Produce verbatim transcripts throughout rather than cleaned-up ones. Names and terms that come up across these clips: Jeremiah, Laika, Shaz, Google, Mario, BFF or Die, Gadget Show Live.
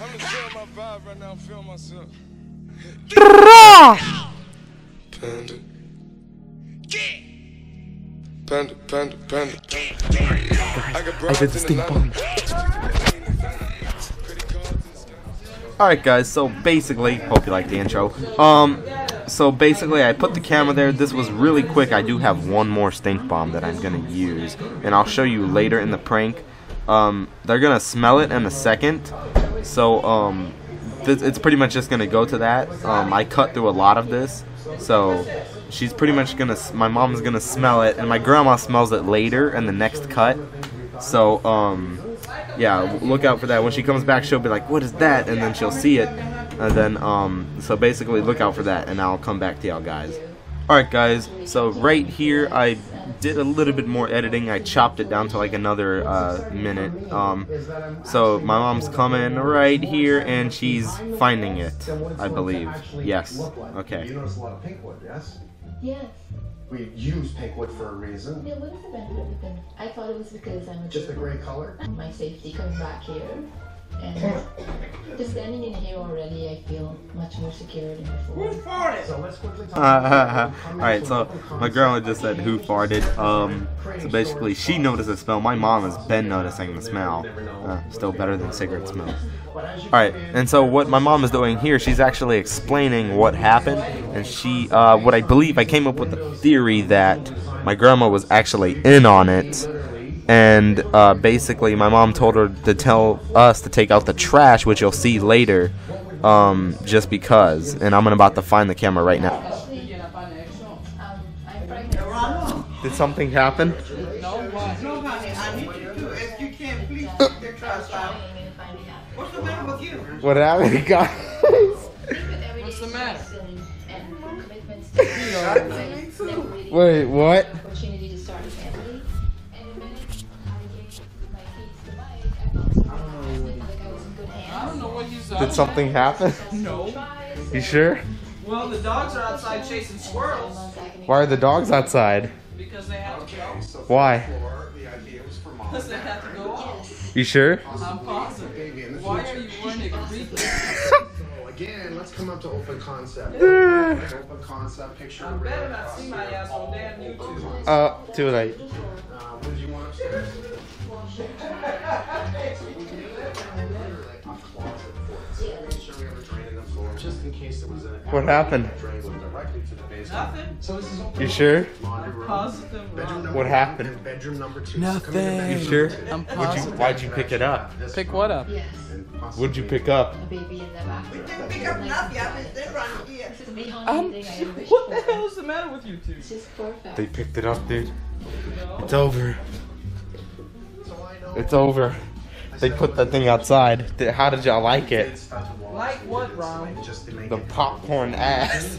I'm just feeling my vibe right now. I'm feeling myself. Panda. Panda, panda, panda. I did this thing bomb. Alright guys, so basically, hope you like the intro. Um, so basically I put the camera there. This was really quick. I do have one more stink bomb that I'm gonna use, and I'll show you later in the prank. Um, they're gonna smell it in a second. So um, th it's pretty much just gonna go to that. Um, I cut through a lot of this, so she's pretty much gonna. My mom's gonna smell it, and my grandma smells it later in the next cut. So um. Yeah, look out for that. When she comes back, she'll be like, what is that? And then she'll see it. And then, um, so basically look out for that, and I'll come back to y'all guys. Alright guys, so right here, I did a little bit more editing. I chopped it down to like another, uh, minute. Um, so my mom's coming right here, and she's finding it, I believe. Yes. Okay. You notice a lot of pink wood, yes? Yes. We use pink wood for a reason. Yeah, what is the benefit of pink? I thought it was because I'm a just a gray color. My safety comes back here, and just standing in here already, I feel much more secure than before. Who farted? So let's quickly talk. About all right, so my grandma just said who farted. Um, so basically, she noticed the smell. My mom has been noticing the smell. Uh, still better than cigarette smell. All right, and so what my mom is doing here, she's actually explaining what happened, and she, uh, what I believe, I came up with the theory that my grandma was actually in on it, and uh, basically my mom told her to tell us to take out the trash, which you'll see later, um, just because, and I'm about to find the camera right now. Did something happen? What's the matter with you? What happened, guys? What's the matter? Wait, what? Opportunity to start a family. And the minute I gave my kids the mic, I felt like I was. Did something happen? No. You sure? Well, the dogs are outside chasing squirrels. Why are the dogs outside? Because they have to go. Why? Because they have to go off. You sure? I'm positive. Why are you wanting to read this? So again, let's come up to open concept. Open concept picture. I bet I see my ass on damn YouTube. Uh, too late. Uh, what did you want upstairs? Just in case there was an. What happened? Nothing. You sure? Positive. What happened? Bedroom number two. Nothing. You sure? I'm positive. You, why'd you pick it up? Pick what up? Yes. What'd you pick up? A baby in the back. We didn't pick up nothing. I was there on here. Um, what the hell's the matter with you two? It's just perfect. They picked it up, dude. It's over. It's over. They put that thing outside. How did y'all like it? Like what, Ron? The popcorn ass.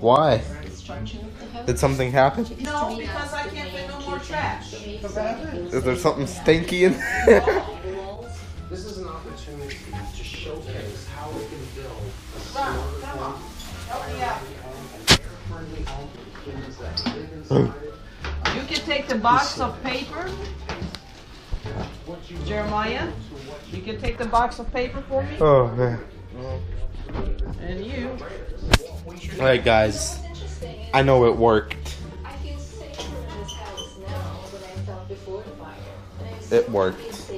Why? Did something happen? No, because I can't fit no more trash. Is there something stinky in there? This is an opportunity to showcase how we can build a store. Come on. Help me out. You can take the box of paper, Jeremiah. You can take the box of paper for me. Oh man! And you. All right, guys. I know it worked. I feel safer in this house now than I felt before the fire. It worked.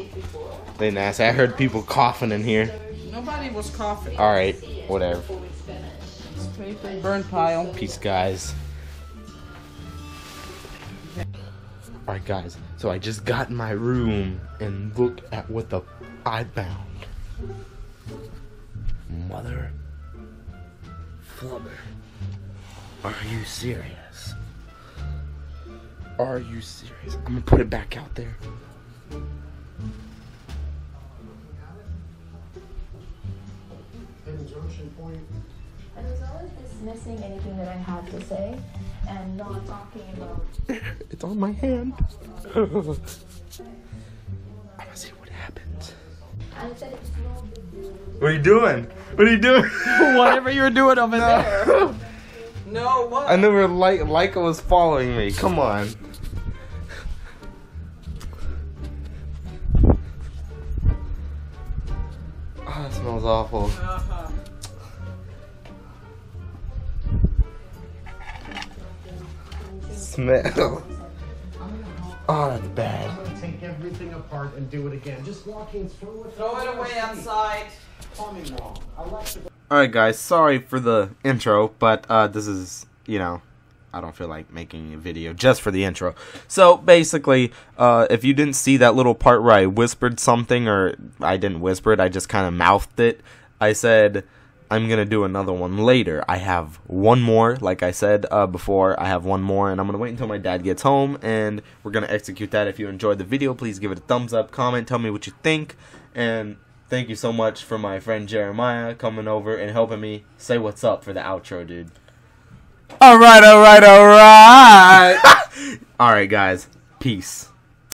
They nasty. I heard people coughing in here. Nobody was coughing. All right, whatever. Burn pile. Peace, guys. Alright, guys. So I just got in my room and look at what the I found. Mother flubber. Are you serious? Are you serious? I'm gonna put it back out there. Injunction point. I was always dismissing anything that I had to say and not talking about. It's on my hand. I'm gonna see what happens. I said it's no big deal. What are you doing? What are you doing? Whatever you were doing over there. No, what? I knew we were like Laika was following me. Come on. Oh, that smells awful. Uh-huh. Smell. Oh, that's bad. I'm gonna take everything apart and do it again. Just walking through it. Throw it away outside. Alright guys, sorry for the intro, but uh, this is, you know, I don't feel like making a video just for the intro. So basically, uh, if you didn't see that little part where I whispered something, or I didn't whisper it, I just kind of mouthed it. I said, I'm going to do another one later. I have one more, like I said uh, before, I have one more, and I'm going to wait until my dad gets home, and we're going to execute that. If you enjoyed the video, please give it a thumbs up, comment, tell me what you think, and thank you so much for my friend Jeremiah coming over and helping me say what's up for the outro, dude. All right, all right, all right. All right, guys. Peace.